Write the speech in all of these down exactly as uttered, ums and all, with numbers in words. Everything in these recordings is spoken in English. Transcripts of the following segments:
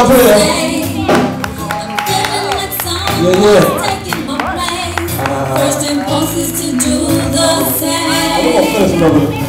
y'all play that. Yeah, yeah. Uh, First impulse is to do the same. I'm gonna play this number. We're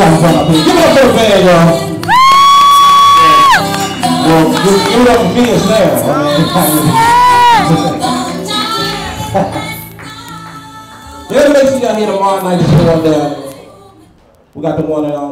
not gonna be. Give it up for the band, y'all. Well, give it up for me as well. Yeah, make sure y'all here tomorrow night. Just go on down. We got the one and only.